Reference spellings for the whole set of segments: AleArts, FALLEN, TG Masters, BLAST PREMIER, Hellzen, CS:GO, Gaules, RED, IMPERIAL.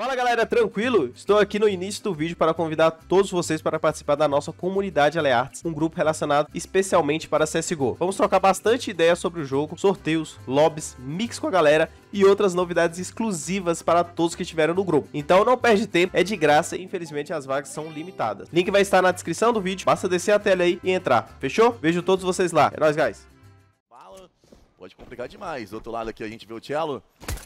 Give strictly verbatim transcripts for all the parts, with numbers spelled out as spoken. Fala galera, tranquilo? Estou aqui no início do vídeo para convidar todos vocês para participar da nossa comunidade AleArts, um grupo relacionado especialmente para C S G O. Vamos trocar bastante ideias sobre o jogo, sorteios, lobbies, mix com a galera e outras novidades exclusivas para todos que estiveram no grupo. Então não perde tempo, é de graça e infelizmente as vagas são limitadas. Link vai estar na descrição do vídeo, basta descer a tela aí e entrar, fechou? Vejo todos vocês lá, é nóis guys! Pode complicar demais, do outro lado aqui a gente vê o Cello.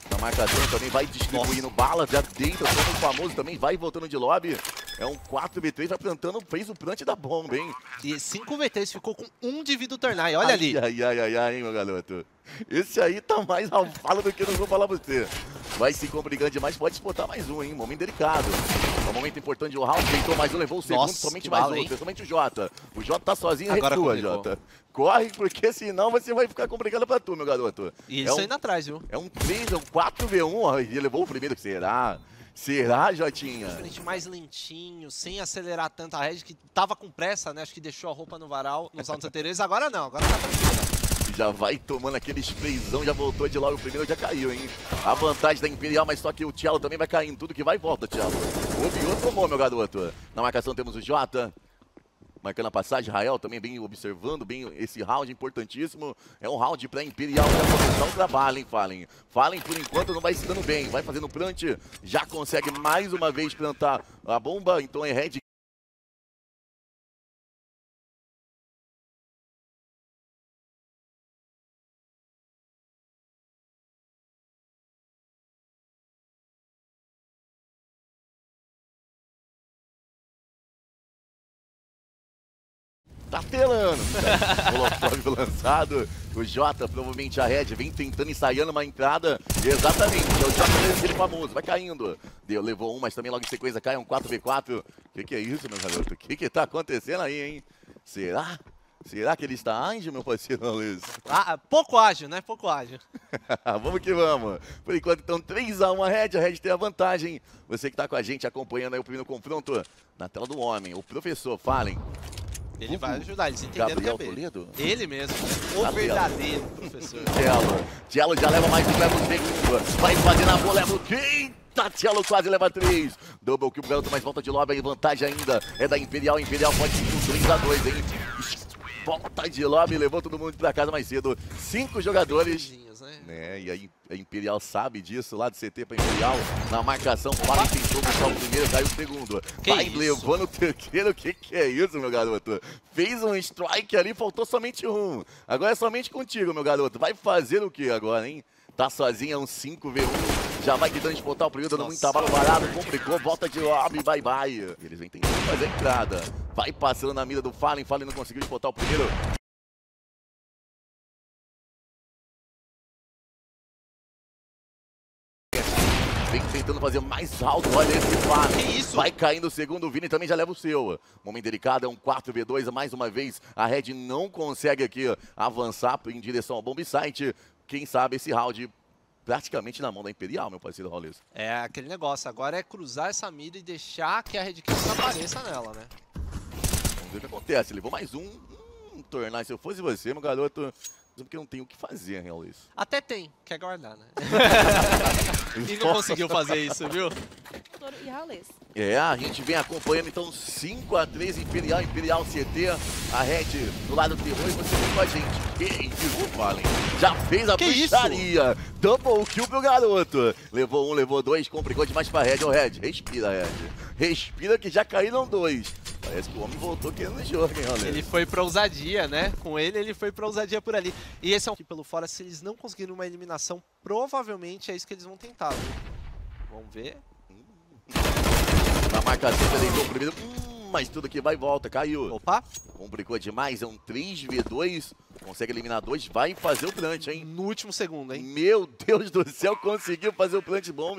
A marcação também vai distribuindo balas, já deita, como o famoso também vai voltando de lobby. É um quatro contra três, vai plantando, fez o plant da bomba, hein? E cinco contra três, ficou com um de vida do Tornai, olha ai, ali. Ai, ai, ai, ai, hein, meu garoto. Esse aí tá mais ao fala do que eu não vou falar pra você. Vai se complicando demais, pode disputar mais um, hein? Momento delicado. É um momento importante, o round deitou mais um, levou o segundo, Nossa, somente mais um, somente o Jota. O Jota tá sozinho, retua, Jota. Corre, porque senão você vai ficar complicado pra tu, meu garoto. E isso é um, ainda atrás, viu? É um três, é um quatro contra um, ele levou o primeiro, será? Será, Jotinha? Um frente mais lentinho, sem acelerar tanto a Red, que tava com pressa, né? Acho que deixou a roupa no varal, nos rounds anteriores, agora não, agora tá tranquilo. Já vai tomando aquele sprayzão, já voltou de logo o primeiro, já caiu, hein? A vantagem da Imperial, mas só que o Cello também vai cair em tudo que vai e volta, Cello. O Biot tomou, meu garoto. Na marcação temos o Jota, marcando a passagem. Rael também bem observando, bem esse round importantíssimo. É um round pra Imperial, pra começar o trabalho, hein, Fallen. Fallen, por enquanto, não vai se dando bem. Vai fazendo plant, já consegue mais uma vez plantar a bomba, então é Red. Tá pelando! O Molotov lançado, o Jota, provavelmente a Red, vem tentando ensaiando uma entrada. Exatamente, é o Jota dele famoso, vai caindo. Deu, levou um, mas também logo em sequência cai um quatro contra quatro. Que que é isso, meu garoto? Que que tá acontecendo aí, hein? Será? Será que ele está ágil, meu parceiro Luiz? Ah, pouco ágil, né? Pouco ágil. Vamos que vamos. Por enquanto, então, três a um a Red. A Red tem a vantagem. Você que tá com a gente acompanhando aí o primeiro confronto na tela do homem. O professor, Fallen. Ele vai ajudar, eles entenderam que é Toledo. Ele mesmo, o verdadeiro professor. Cello, Cello já leva mais um, leva um segundo. Vai fazer na bola, leva o quinta. Cello quase leva três. Double kill pro garoto, mas volta de lobby. A vantagem ainda é da Imperial. Imperial pode ir com três a dois, hein? Volta de lobby, levou todo mundo pra casa mais cedo. Cinco jogadores. Né? E aí a Imperial sabe disso, lá do C T pra Imperial, na marcação, Fallen tentou puxar o primeiro, caiu o segundo. Que vai isso? Levando o terceiro, o que, que é isso, meu garoto? Fez um strike ali, faltou somente um. Agora é somente contigo, meu garoto. Vai fazer o que agora, hein? Tá sozinho, é um cinco contra um. Já vai tentando disputar o período, dando muito trabalho parado, complicou, volta de lobby, bye bye. E eles vêm tentando fazer a entrada. Vai passando na mira do Fallen, Fallen não conseguiu disputar o primeiro. Vem tentando fazer mais alto, olha esse Fallen. Isso? Vai caindo o segundo, o Vini também já leva o seu. Momento delicado, é um quatro contra dois, mais uma vez. A Red não consegue aqui avançar em direção ao bomb site. Quem sabe esse round... praticamente na mão da Imperial, meu parceiro Gaules. É aquele negócio, agora é cruzar essa mira e deixar que a Red Kings apareça nela, né? Vamos ver o que acontece, levou mais um. Hum, Tornai, se eu fosse você, meu garoto, porque não tem o que fazer, Gaules. Até tem, quer guardar, né? E não conseguiu fazer isso, viu? E Gaules. É, a gente vem acompanhando então cinco a três Imperial, Imperial C T, a Red do lado do terror e você vem com a gente. Ei, o Fallen já fez a bruxaria, double kill pro garoto. Levou um, levou dois, complicou demais pra Red, ô Red, respira Red, respira que já caíram dois. Parece que o homem voltou querendo o jogo, hein, Gaules? Ele foi pra ousadia, né? Com ele, ele foi pra ousadia por ali. E esse é um que pelo fora, se eles não conseguirem uma eliminação, provavelmente é isso que eles vão tentar, viu? Vamos ver... Na marcação, ele deu o primeiro, hum, mas tudo que vai e volta, caiu. Opa! Complicou demais, é um três contra dois, consegue eliminar dois, vai fazer o plant, hein? No último segundo, hein? Meu Deus do céu, conseguiu fazer o plant bomb.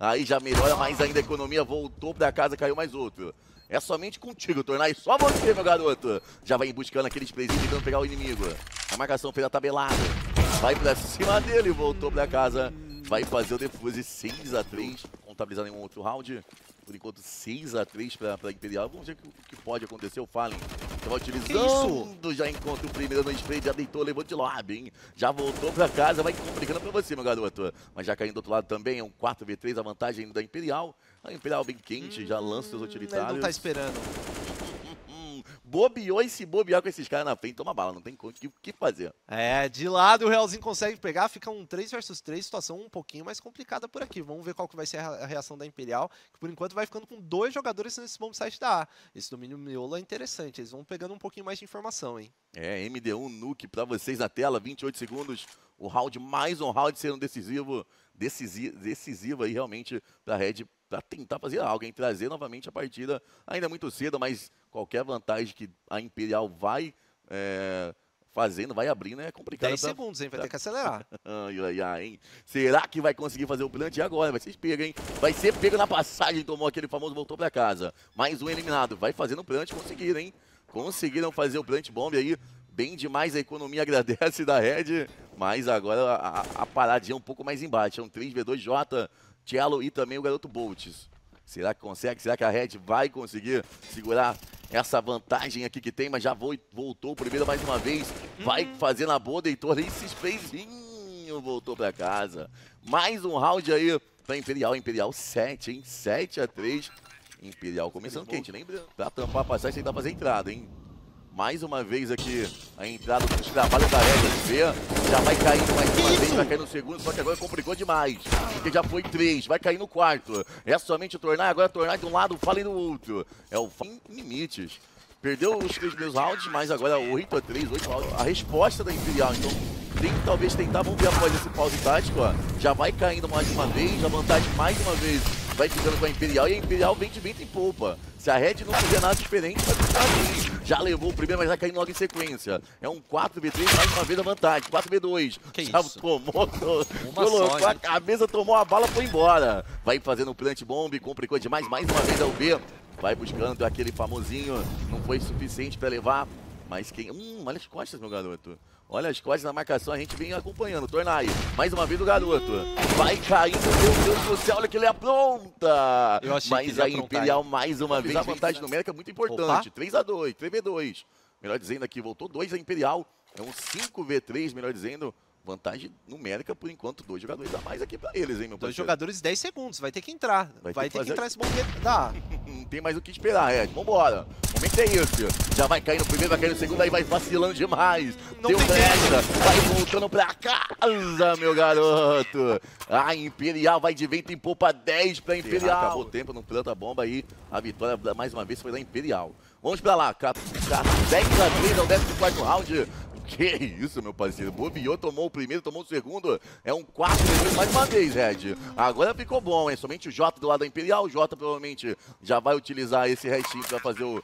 Aí já melhora mais ainda a economia, voltou pra casa, caiu mais outro. É somente contigo, Tornai, só você, meu garoto. Já vai buscando aquele sprayzinho, tentando pegar o inimigo. A marcação fez a tabelada, vai pra cima dele, voltou pra casa. Vai fazer o defuse seis a três. contabilizar nenhum outro round. Por enquanto, seis a três para Imperial. Vamos ver o que, que pode acontecer. O Fallen estava utilizando, já encontra o primeiro no spray, já deitou, levou de lobby, hein? Já voltou para casa, vai complicando para você, meu garoto. Mas já caindo do outro lado também, é um quatro contra três, a vantagem da Imperial. A Imperial bem quente, hum, já lança seus utilitários. Ele não tá esperando. Bobeou e se bobear com esses caras na frente, toma bala, não tem o que fazer. É, de lado o Realzinho consegue pegar, fica um três versus três, situação um pouquinho mais complicada por aqui. Vamos ver qual que vai ser a reação da Imperial, que por enquanto vai ficando com dois jogadores nesse bomb site da A. Esse domínio miolo é interessante, eles vão pegando um pouquinho mais de informação, hein. É, M D um Nuke pra vocês na tela, vinte e oito segundos, o round, mais um round sendo decisivo, decisivo, decisivo aí realmente pra Red, pra tentar fazer algo, hein, trazer novamente a partida, ainda muito cedo, mas... Qualquer vantagem que a Imperial vai é, fazendo, vai abrindo, é complicado. dez segundos, hein? Vai ter que acelerar. Ai, ai, ai, hein? Será que vai conseguir fazer o plant agora? Vai ser pego, hein? Vai ser pego na passagem, tomou aquele famoso, voltou pra casa. Mais um eliminado. Vai fazendo o plant, conseguiram, hein? Conseguiram fazer o plant bomb aí. Bem demais, a economia agradece da Red. Mas agora a, a paradinha é um pouco mais embaixo. É um três contra dois J, Cello e também o garoto Boltz. Será que consegue? Será que a Red vai conseguir segurar essa vantagem aqui que tem? Mas já voltou o primeiro mais uma vez. Vai fazer na boa, deitou ali, se sprayzinho, voltou pra casa. Mais um round aí pra Imperial. Imperial sete, hein? sete a três. Imperial começando quente, lembra? Pra tampar a passagem, tentar fazer a entrada, hein? Mais uma vez aqui, a entrada dos trabalhos da Red, já vai caindo mais uma vez, vai cair no segundo, só que agora complicou demais, porque já foi três, vai cair no quarto. É somente o tornar, agora tornar de um lado, Fallen do outro. É o Fallen em limites. Perdeu os três meus rounds, mas agora oito a três, oito a três. A resposta da Imperial, então tem que talvez tentar, vamos ver após esse pause tático, ó. Já vai caindo mais uma vez, a vantagem mais uma vez vai ficando com a Imperial, e a Imperial vem de vento em poupa. Se a Red não fizer nada diferente, vai ficar ali. Já levou o primeiro, mas vai cair logo em sequência. É um quatro contra três, mais uma vez a vantagem. quatro contra dois. Que já isso? Tomou, colocou só, a cabeça, tomou a bala, foi embora. Vai fazendo o plant bomb, complicou demais. Mais uma vez é o B. Vai buscando aquele famosinho. Não foi suficiente pra levar. Mas quem... Hum, olha as costas, meu garoto. Olha as costas na marcação, a gente vem acompanhando. Tornai, mais uma vez o garoto. Vai caindo, meu Deus do céu, olha que ele apronta. Eu achei Mas que ele a Imperial, aprontar, mais uma vez, vantagem numérica muito importante. três a dois, três a dois. Melhor dizendo aqui, voltou dois a Imperial. É um cinco contra três, melhor dizendo. Vantagem numérica, por enquanto, dois jogadores a mais aqui pra eles, hein, meu parceiro? Dois jogadores, dez segundos, vai ter que entrar. Vai, vai ter, ter que, que entrar esse momento. Dá. Não tem mais o que esperar, Red. Vambora. O momento é esse. Já vai cair no primeiro, vai cair no segundo, aí vai vacilando demais. Não deu pressa. Vai voltando pra casa, meu garoto. A Imperial vai de vento em poupa, dez pra Imperial. Acabou o tempo, não planta a bomba aí. A vitória, mais uma vez, foi da Imperial. Vamos pra lá. dez a três ao décimo quarto round. Que isso, meu parceiro. Bobeou, tomou o primeiro, tomou o segundo. É um quatro a dois mais uma vez, Red. Agora ficou bom, hein? Somente o Jota do lado da Imperial. O Jota provavelmente já vai utilizar esse restinho pra fazer o,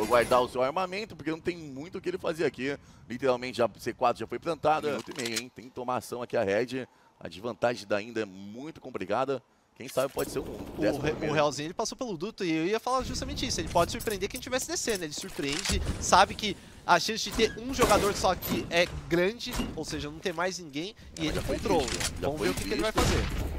o, guardar o seu armamento, porque não tem muito o que ele fazer aqui. Literalmente, já, C quatro já foi plantado. Minuto e meio, hein? Tem que tomar ação aqui a Red. A desvantagem da ainda é muito complicada. Quem sabe pode ser um... O, o Realzinho, ele passou pelo duto e eu ia falar justamente isso. Ele pode surpreender quem estivesse descendo. Ele surpreende, sabe que a chance de ter um jogador só aqui é grande, ou seja, não ter mais ninguém, e é, ele controla. Vamos ver o que, que ele vai fazer.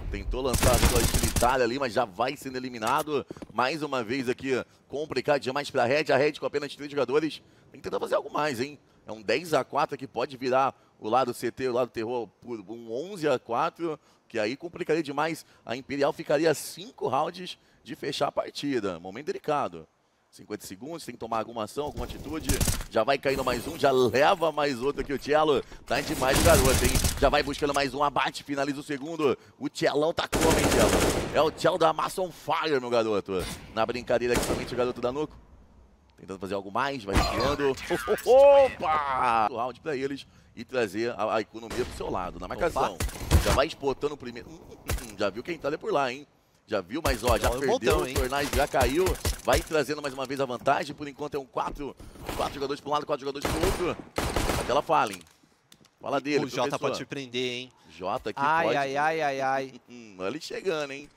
Tentou lançar a sua utilitária ali, mas já vai sendo eliminado. Mais uma vez aqui, complicado demais para a Red. A Red com apenas três jogadores. Tem que tentar fazer algo mais, hein? É um dez a quatro que pode virar o lado C T, o lado terror, por um onze a quatro. Que aí complicaria demais, a Imperial ficaria cinco rounds de fechar a partida. Momento delicado. cinquenta segundos, tem que tomar alguma ação, alguma atitude. Já vai caindo mais um, já leva mais outro aqui o Cello. Tá demais o garoto, hein? Já vai buscando mais um abate, finaliza o segundo. O Cellão tá como, hein, Cello? É o Cello da Massa on Fire, meu garoto. Na brincadeira aqui somente o garoto da Nuco. Tentando fazer algo mais, vai tirando. Opa! O round pra eles e trazer a, a economia pro seu lado, na marcação. Opa. Já vai exportando o primeiro. Hum, hum, já viu quem tá ali por lá, hein? Já viu, mas ó, já, já perdeu o Tornais, já caiu. Vai trazendo mais uma vez a vantagem. Por enquanto é um quatro. Quatro jogadores pra um lado, quatro jogadores pro outro. Aquela fala, hein? Fala dele, o Jota pode surpreender, hein? Jota aqui ai, pode. Ai, ai, ai, ai. Olha ele chegando, hein?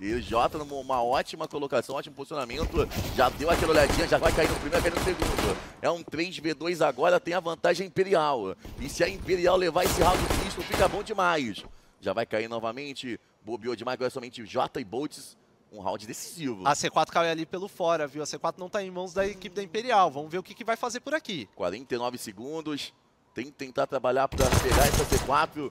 E Jota numa ótima colocação, ótimo posicionamento. Já deu aquela olhadinha, já vai cair no primeiro, vai cair no segundo. É um três contra dois agora, tem a vantagem Imperial. E se a Imperial levar esse round misto, fica bom demais. Já vai cair novamente, bobeou demais, agora somente Jota e Boltz. um round decisivo. A C quatro caiu ali pelo fora, viu? A C quatro não tá em mãos da equipe da Imperial. Vamos ver o que, que vai fazer por aqui. quarenta e nove segundos. Tem que tentar trabalhar pra pegar essa C quatro.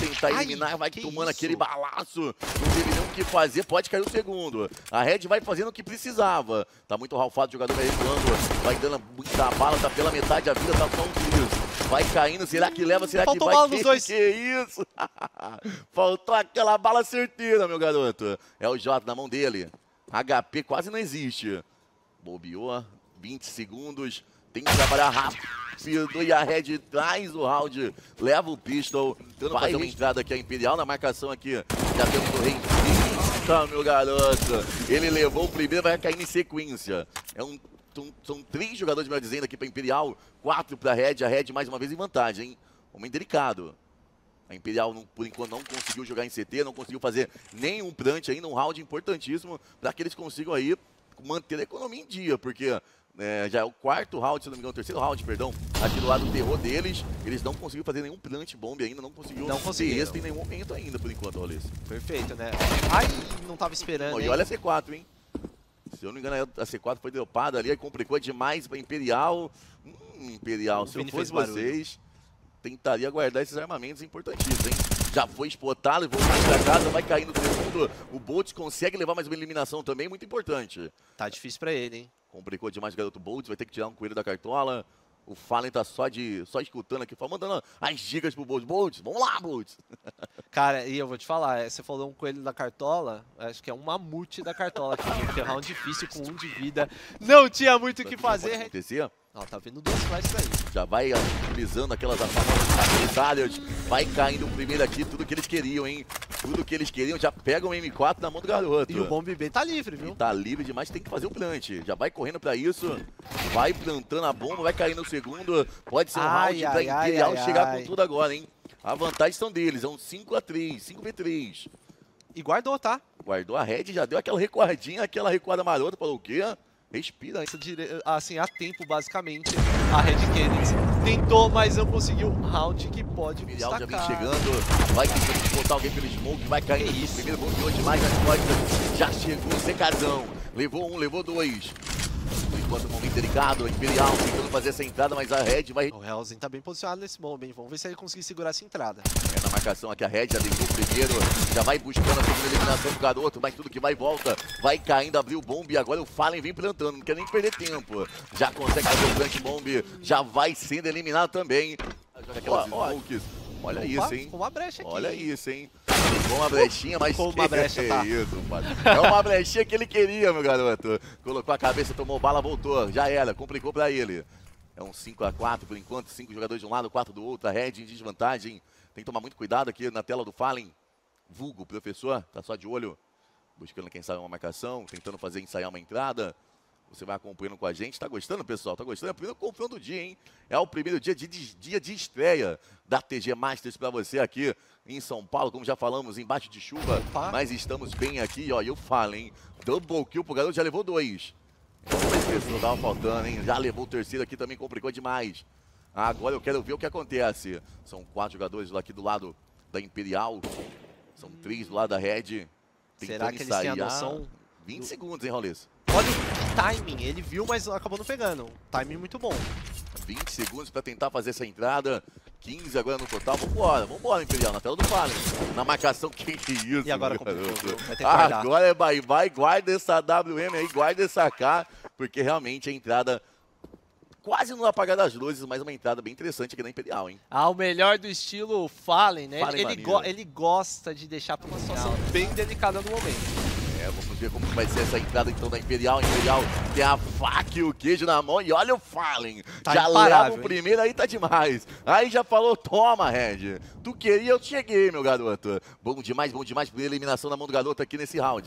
Tem que tentar eliminar. Ai, vai tomando isso? Aquele balaço. Não teve nem o que fazer. Pode cair o segundo. A Red vai fazendo o que precisava. Tá muito ralfado o jogador, vai recuando. Vai dando muita bala. Tá pela metade da vida. Tá só um tiro. Vai caindo. Será que leva? Será Faltou que vai? Faltou bala nos dois. Que isso? Faltou aquela bala certeira, meu garoto. É o Jota na mão dele. H P quase não existe. Bobeou. vinte segundos. Tem que trabalhar rápido. E a Red traz o round, leva o pistol, tentando fazer uma entrada aqui, a Imperial na marcação aqui, já temos o rei, tá, meu garoto, ele levou o primeiro, vai caindo em sequência, é um, um, são três jogadores, melhor dizendo, aqui para Imperial, quatro para a Red, a Red mais uma vez em vantagem, hein? Momento delicado. A Imperial, não, por enquanto, não conseguiu jogar em C T, não conseguiu fazer nenhum plant ainda, um round importantíssimo, para que eles consigam aí manter a economia em dia, porque... É, já é o quarto round, se não me engano, o terceiro round, perdão, aqui do lado do terror deles. Eles não conseguiram fazer nenhum plant bomb ainda, não conseguiu não ter êxito em nenhum momento ainda, por enquanto, Gaules. Perfeito, né? Ai, não tava esperando. Bom, e olha a C quatro, hein? Se eu não me engano, a C quatro foi dropada ali, aí complicou demais pra Imperial. Hum, Imperial, se eu fosse vocês, tentaria guardar esses armamentos importantíssimos, hein? Já foi espotado e voltando pra casa, vai caindo no segundo. O Bolt consegue levar mais uma eliminação também, muito importante. Tá difícil pra ele, hein? Complicou demais o garoto Bolt, vai ter que tirar um coelho da cartola. O Fallen tá só, de, só escutando aqui, mandando as dicas pro Bolt. Bolt, vamos lá, Bolt! Cara, e eu vou te falar, você falou um coelho da cartola, acho que é um mamute da cartola aqui, porque é um round difícil com um de vida. Não tinha muito o que fazer. acontecer? Ó, tá vindo duas flashes aí. Já vai utilizando aquelas batalhas, vai caindo o primeiro aqui, tudo que eles queriam, hein? Tudo que eles queriam, já pega o M quatro na mão do garoto. E o Bomb B tá livre, viu? E tá livre demais, tem que fazer o plant. Já vai correndo pra isso, vai plantando a bomba, vai caindo o segundo. Pode ser um round pra Imperial chegar ai. com tudo agora, hein? A vantagem são deles, é um cinco a três, cinco a três. E guardou, tá? Guardou a Red, já deu aquela recuadinha, aquela recuada marota, falou o quê? Respira. Assim, há tempo, basicamente, a Red Canids tentou, mas não conseguiu. Um round que pode destacar. Já vem chegando, vai tentando botar alguém pelo smoke, vai cair isso. Primeiro bom de hoje, mais nas costas. Já chegou, secadão. Levou um, levou dois. Enquanto o momento delicado, a Imperial tentando fazer essa entrada, mas a Red vai... O Hellzen tá bem posicionado nesse momento, vamos ver se ele conseguir segurar essa entrada. É na marcação aqui, a Red já levou o primeiro, já vai buscando a segunda eliminação do garoto, mas tudo que vai e volta, vai caindo, abriu o bomb e agora o Fallen vem plantando, não quer nem perder tempo. Já consegue fazer o plant bomb, já vai sendo eliminado também. Aquelas smokes. Olha Opa, isso, hein? Ficou uma brecha aqui. Olha isso, hein? Ficou uma brechinha, mas ficou uma brecha, tá? É uma brechinha que ele queria, meu garoto. Colocou a cabeça, tomou bala, voltou. Já era, complicou pra ele. É um cinco a quatro por enquanto. cinco jogadores de um lado, quatro do outro. A Red em desvantagem. Tem que tomar muito cuidado aqui na tela do Fallen. Vulgo, professor. Tá só de olho. Buscando, quem sabe, uma marcação. Tentando fazer ensaiar uma entrada. Você vai acompanhando com a gente. Tá gostando, pessoal? Tá gostando? É o primeiro confronto do dia, hein? É o primeiro dia de, de, dia de estreia da T G Masters pra você aqui em São Paulo. Como já falamos, embaixo de chuva. Opa. Mas estamos bem aqui, ó. E eu falo, hein? Double kill pro garoto, já levou dois. Não tava faltando, hein? Já levou o terceiro aqui, também complicou demais. Agora eu quero ver o que acontece. São quatro jogadores aqui do lado da Imperial. São três do lado da Red. Será que eles têm a noção? vinte segundos, hein, Gaules? Olha o timing, ele viu, mas acabou não pegando. Timing muito bom. vinte segundos pra tentar fazer essa entrada. quinze agora no total. Vambora, vambora, Imperial, na tela do Fallen. Na marcação, que que isso? E agora complicou, vai ter que guardar. Agora é bye-bye, guarda essa W M aí, guarda essa K, porque realmente a entrada... Quase no apagar das luzes, mas uma entrada bem interessante aqui na Imperial, hein? Ah, o melhor do estilo Fallen, né? Fallen ele, go ele gosta de deixar pra uma situação bem delicada no momento. É, vamos ver como vai ser essa entrada então da Imperial. A Imperial tem a faca e o queijo na mão e olha o Fallen. Tá já leva o primeiro, aí tá demais. Aí já falou, toma, Red. Tu queria, eu cheguei, meu garoto. Bom demais, bom demais. Primeira eliminação na mão do garoto aqui nesse round.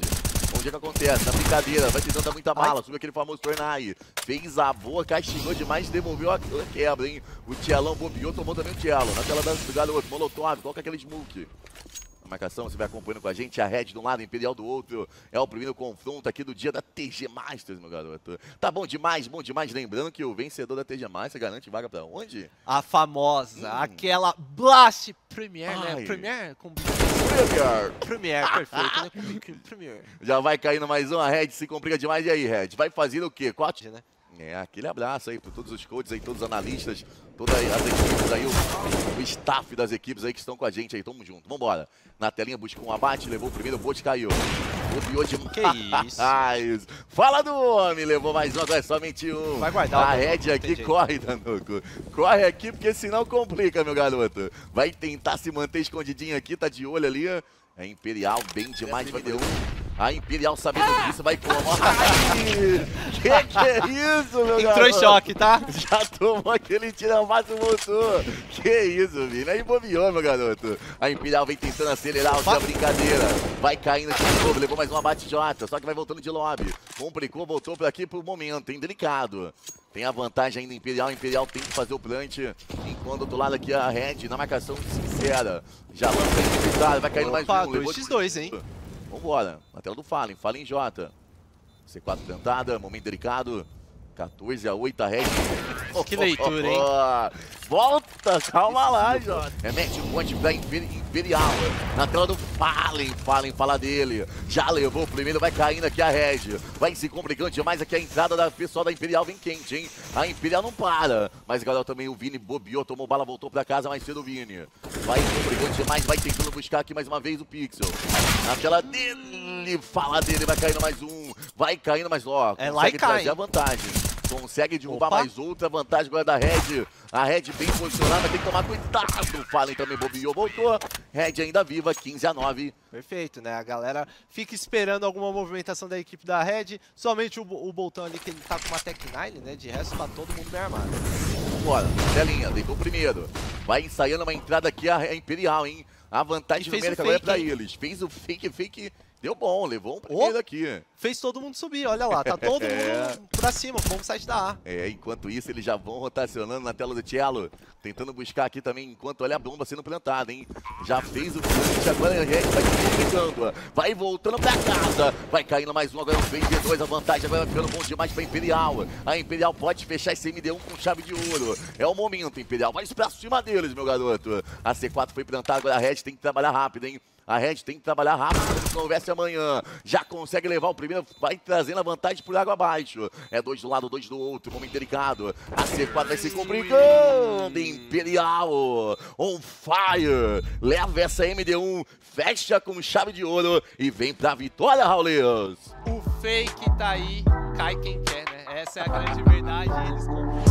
Onde é que acontece? Na brincadeira, vai tentando dar muita bala, subiu aquele famoso Tornai. Fez a boa, castigou demais, devolveu a quebra, hein? O Tielão bobeou, tomou também o Tielo. Na tela do garoto, Molotov, coloca aquele smoke. A marcação, você vai acompanhando com a gente, a Red de um lado, Imperial do outro. É o primeiro confronto aqui do dia da T G Masters, meu garoto. Tá bom demais, bom demais. Lembrando que o vencedor da T G Masters garante vaga pra onde? A famosa, hum. aquela Blast Premier, Ai. né? Premier com... Premier. Premier, perfeito, né? Premier. Já vai caindo mais uma, Red se complica demais. E aí, Red? Vai fazer o quê? Corte, né? É, aquele abraço aí para todos os coaches aí, todos os analistas, todas as equipes aí, o, o staff das equipes aí que estão com a gente aí, tamo junto. Vambora. Na telinha buscou um abate, levou o primeiro, o Bolt caiu. Copiou demais. Que isso? Isso. Fala do homem, levou mais um, agora é somente um. Vai guardar. A Red aqui corre, Danuco. Corre aqui porque senão complica, meu garoto. Vai tentar se manter escondidinho aqui, tá de olho ali. É Imperial, bem demais, vai ter um. A Imperial sabendo disso vai como? Que que é isso, meu garoto? Entrou em choque, tá? Já tomou aquele tirambaço e voltou. Que isso, Vini? Aí bobeou, meu garoto. A Imperial vem tentando acelerar a brincadeira. Vai caindo aqui de novo, levou mais uma bate-jota, só que vai voltando de lobby. Complicou, voltou por aqui por um momento, hein? Delicado. Tem a vantagem ainda Imperial, Imperial tem que fazer o plant. Enquanto do outro lado aqui a Red, na marcação sincera. Já lança aí de vai caindo mais um. dois a dois, hein? Vambora, na tela do Fallen, Fallen J. C quatro tentada, momento delicado. quatorze a oito, a Red. Oh, que leitura, hein? Volta, calma lá, Jota. É match point da Imperial. Na tela do Fallen, Fallen fala dele. Já levou o primeiro, vai caindo aqui a Red. Vai se complicando demais aqui a entrada da pessoal da Imperial, vem quente, hein? A Imperial não para. Mas, galera, também o Vini bobeou, tomou bala, voltou pra casa mais cedo o Vini. Vai se complicando demais, vai tentando buscar aqui mais uma vez o Pixel. Na tela dele, fala dele, vai caindo mais um. Vai caindo mais logo. É lá e cai. Trazer a vantagem. Consegue derrubar. Opa. Mais outra vantagem agora da Red. A Red bem posicionada, tem que tomar cuidado. O Fallen também bobeou, voltou. Red ainda viva, quinze a nove. Perfeito, né? A galera fica esperando alguma movimentação da equipe da Red. Somente o, o Boltão ali, que ele tá com uma Tec nove, né? De resto, tá todo mundo bem armado. Vambora, telinha, deitou primeiro. Vai ensaiando uma entrada aqui a Imperial, hein? A vantagem numérica agora é pra eles. Fez o fake, fake... Deu bom, levou um primeiro oh, aqui. Fez todo mundo subir, olha lá, tá todo mundo pra cima, bom site da A. É, enquanto isso eles já vão rotacionando na tela do Cello, tentando buscar aqui também, enquanto olha a bomba sendo plantada, hein. Já fez o punch, agora a Red vai se complicando, vai voltando pra casa, vai caindo mais um, agora é um três a dois, a vantagem agora vai ficando bom demais pra Imperial. A Imperial pode fechar esse M D um com chave de ouro, é o momento, Imperial, vai pra cima deles, meu garoto. A C quatro foi plantada, agora a Red tem que trabalhar rápido, hein. A Red tem que trabalhar rápido, como se não houvesse amanhã. Já consegue levar o primeiro, vai trazendo a vantagem por água abaixo. É dois do lado, dois do outro, momento delicado. A C quatro vai se complicando, Imperial. On fire, leva essa M D um, fecha com chave de ouro e vem pra vitória, Gaules. O fake tá aí, cai quem quer, né? Essa é a grande verdade, eles